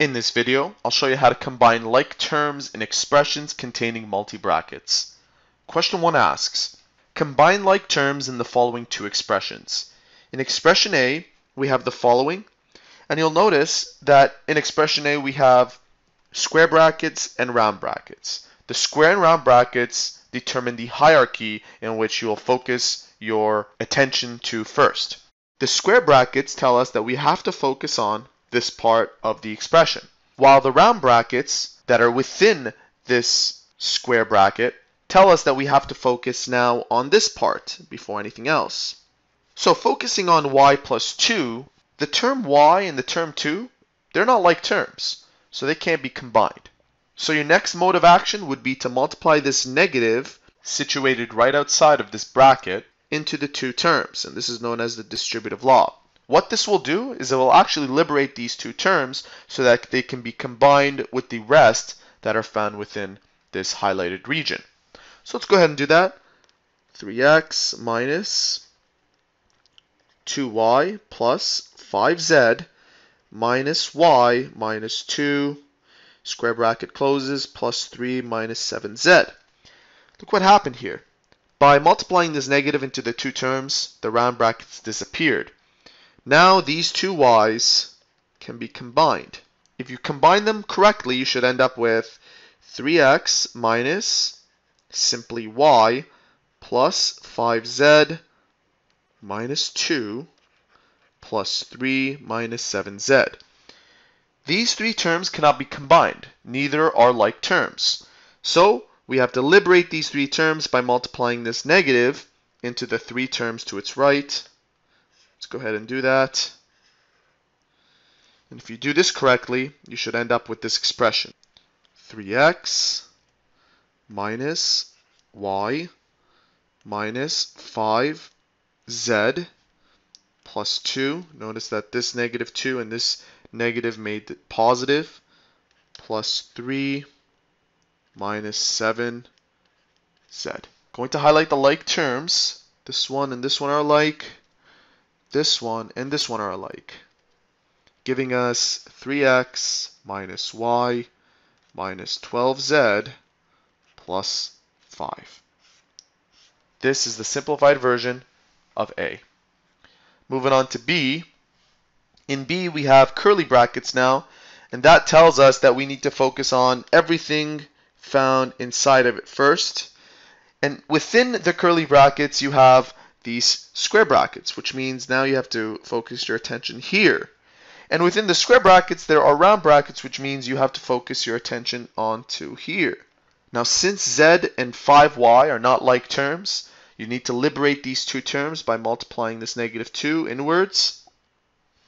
In this video, I'll show you how to combine like terms in expressions containing multi-brackets. Question 1 asks, combine like terms in the following two expressions. In expression A, we have the following, and you'll notice that in expression A we have square brackets and round brackets. The square and round brackets determine the hierarchy in which you will focus your attention to first. The square brackets tell us that we have to focus on this part of the expression, while the round brackets that are within this square bracket tell us that we have to focus now on this part before anything else. So focusing on y plus 2, the term y and the term 2, they're not like terms, so they can't be combined. So your next mode of action would be to multiply this negative, situated right outside of this bracket, into the two terms, and this is known as the distributive law. What this will do is it will actually liberate these two terms so that they can be combined with the rest that are found within this highlighted region. So let's go ahead and do that. 3x minus 2y plus 5z minus y minus 2, square bracket closes, plus 3 minus 7z. Look what happened here. By multiplying this negative into the two terms, the round brackets disappeared. Now these two y's can be combined. If you combine them correctly, you should end up with 3x minus simply y plus 5z minus 2 plus 3 minus 7z. These three terms cannot be combined. Neither are like terms. So we have to liberate these three terms by multiplying this negative into the three terms to its right. Let's go ahead and do that. And if you do this correctly, you should end up with this expression. 3x minus y minus 5z plus 2. Notice that this negative 2 and this negative made it positive. Plus 3 minus 7z. Going to highlight the like terms. This one and this one are alike. This one and this one are alike, giving us 3x minus y minus 12z plus 5. This is the simplified version of A. Moving on to B. In B, we have curly brackets now, and that tells us that we need to focus on everything found inside of it first. And within the curly brackets, you have these square brackets, which means now you have to focus your attention here. And within the square brackets, there are round brackets, which means you have to focus your attention onto here. Now, since z and 5y are not like terms, you need to liberate these two terms by multiplying this negative 2 inwards.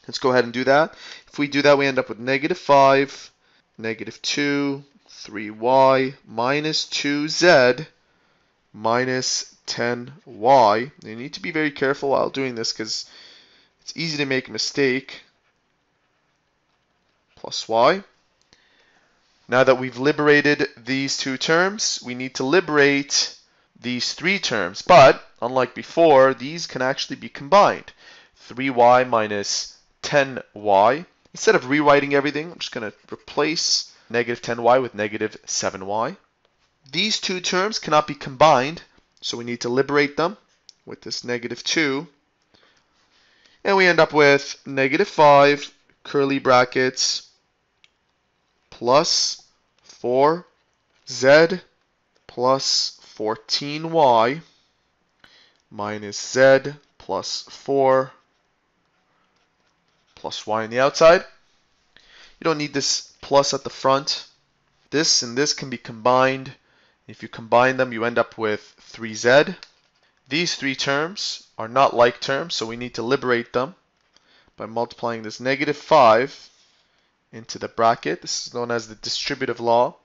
Let's go ahead and do that. If we do that, we end up with negative 5, negative 2, 3y, minus 2z, minus 10y. You need to be very careful while doing this because it's easy to make a mistake. Plus y. Now that we've liberated these two terms, we need to liberate these three terms. But unlike before, these can actually be combined. 3y minus 10y. Instead of rewriting everything, I'm just going to replace negative 10y with negative 7y. These two terms cannot be combined, so we need to liberate them with this negative 2. And we end up with negative 5 curly brackets plus 4z plus 14y minus z plus 4 plus y on the outside. You don't need this plus at the front. This and this can be combined. If you combine them, you end up with 3z. These three terms are not like terms, so we need to liberate them by multiplying this negative 5 into the bracket. This is known as the distributive law.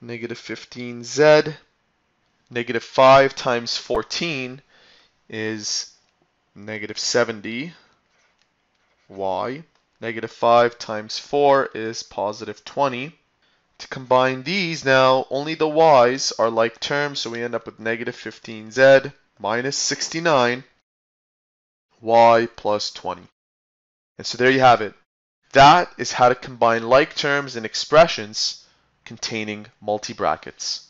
Negative 15z. Negative 5 times 14 is negative 70y. Negative 5 times 4 is positive 20. To combine these now, only the y's are like terms, so we end up with negative 15z minus 69y plus 20. And so there you have it. That is how to combine like terms in expressions containing multi-brackets.